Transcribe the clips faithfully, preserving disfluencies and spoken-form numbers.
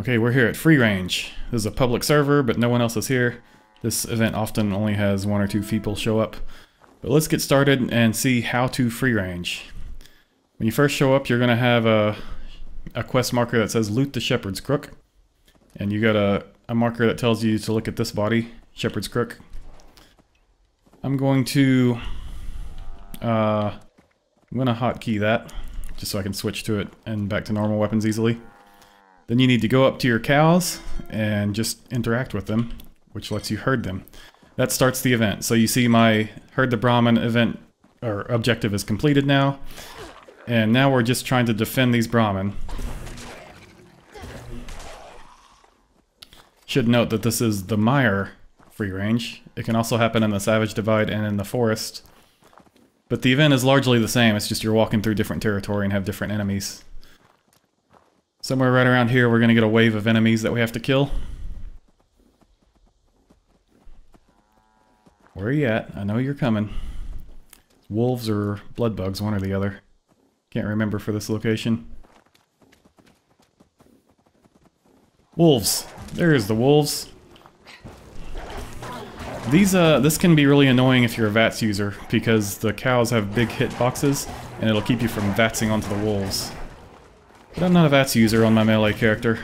Okay, we're here at Free Range. This is a public server, but no one else is here. This event often only has one or two people show up. But let's get started and see how to free range. When you first show up, you're going to have a, a quest marker that says loot the Shepherd's Crook. And you got a, a marker that tells you to look at this body, Shepherd's Crook. I'm going to uh, I'm going to hotkey that, just so I can switch to it and back to normal weapons easily. Then you need to go up to your cows and just interact with them, which lets you herd them. That starts the event. So you see my Herd the Brahmin event or objective is completed now. And now we're just trying to defend these Brahmin. Should note that this is the Mire free range. It can also happen in the Savage Divide and in the forest. But the event is largely the same. It's just you're walking through different territory and have different enemies. Somewhere right around here, we're going to get a wave of enemies that we have to kill. Where are you at? I know you're coming. Wolves or blood bugs, one or the other. Can't remember for this location. Wolves! There's the wolves. These, uh, this can be really annoying if you're a VATS user, because the cows have big hit boxes, and it'll keep you from VATSing onto the wolves. But I'm not a VATS user on my melee character.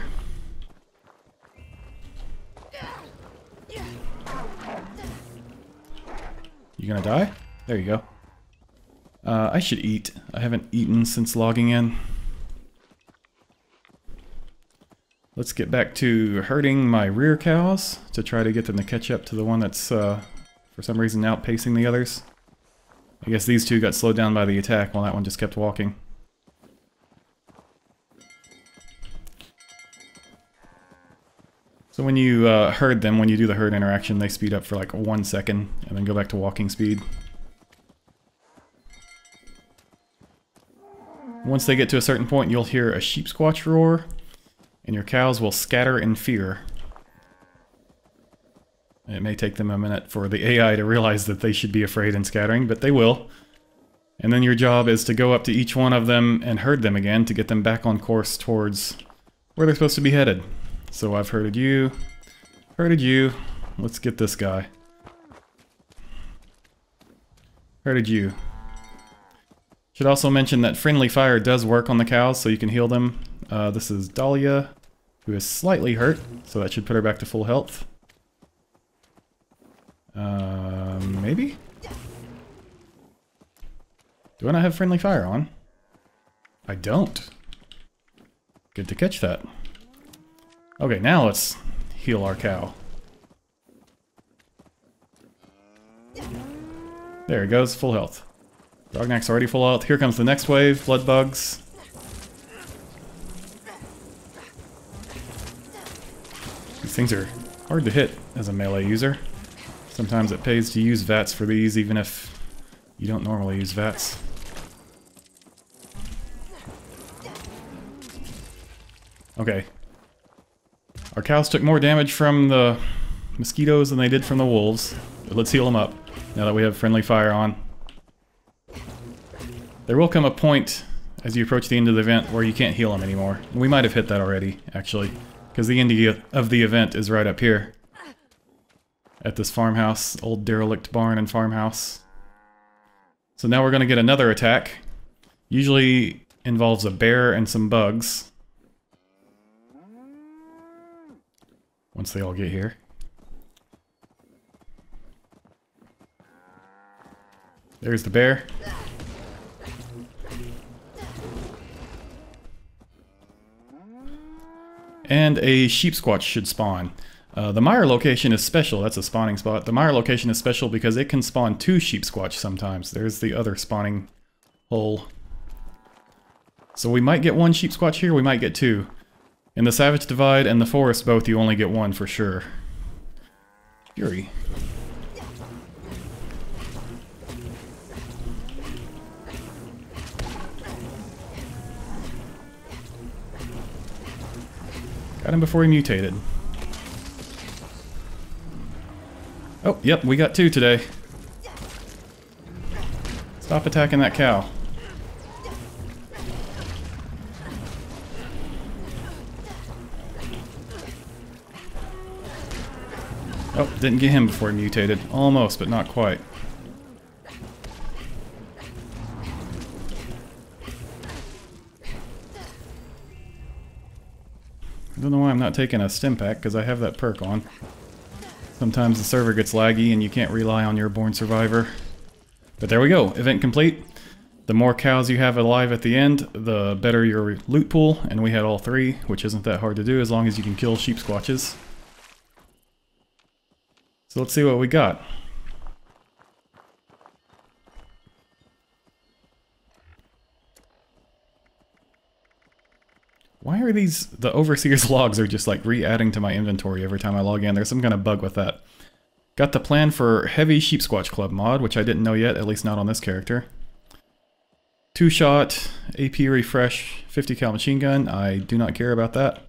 You gonna die? There you go. Uh, I should eat. I haven't eaten since logging in. Let's get back to herding my rear cows to try to get them to catch up to the one that's, uh, for some reason, outpacing the others. I guess these two got slowed down by the attack while that one just kept walking. So when you uh, herd them, when you do the herd interaction, they speed up for like one second and then go back to walking speed. Once they get to a certain point, you'll hear a sheepsquatch roar and your cows will scatter in fear. It may take them a minute for the A I to realize that they should be afraid and scattering, but they will. And then your job is to go up to each one of them and herd them again to get them back on course towards where they're supposed to be headed. So I've herded you, herded you, let's get this guy. Herded you. Should also mention that friendly fire does work on the cows, so you can heal them. Uh, this is Dahlia, who is slightly hurt, so that should put her back to full health. Uh, maybe? Do I not have friendly fire on? I don't. Good to catch that. Okay, now let's heal our cow. There it goes, full health. Dognak's already full health. Here comes the next wave, blood bugs. These things are hard to hit as a melee user. Sometimes it pays to use VATS for these, even if you don't normally use VATS. Okay. Our cows took more damage from the mosquitoes than they did from the wolves. But let's heal them up, now that we have friendly fire on. There will come a point, as you approach the end of the event, where you can't heal them anymore. We might have hit that already, actually, because the end of the event is right up here. At this farmhouse, old derelict barn and farmhouse. So now we're going to get another attack. Usually involves a bear and some bugs. Once they all get here. There's the bear. And a sheepsquatch should spawn. Uh, the Mire location is special. That's a spawning spot. The Mire location is special because it can spawn two sheepsquatch sometimes. There's the other spawning hole. So we might get one sheepsquatch here, we might get two. In the Savage Divide and the Forest both, you only get one for sure. Fury. Got him before he mutated. Oh, yep, we got two today. Stop attacking that cow. Oh, didn't get him before he mutated. Almost, but not quite. I don't know why I'm not taking a stim pack, because I have that perk on. Sometimes the server gets laggy and you can't rely on your Born Survivor. But there we go, event complete. The more cows you have alive at the end, the better your loot pool, and we had all three, which isn't that hard to do as long as you can kill sheep squatches. So let's see what we got. Why are these, the Overseer's logs are just like re-adding to my inventory every time I log in. There's some kind of bug with that. Got the plan for heavy Sheepsquatch Club mod, which I didn't know yet, at least not on this character. Two shot, A P refresh, fifty cal machine gun. I do not care about that.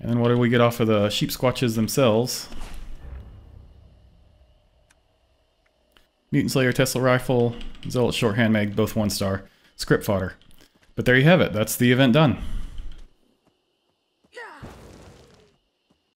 And then what do we get off of the sheep squatches themselves? Mutant Slayer, Tesla rifle, Zealot Shorthand Mag, both one star. Script fodder. But there you have it. That's the event done.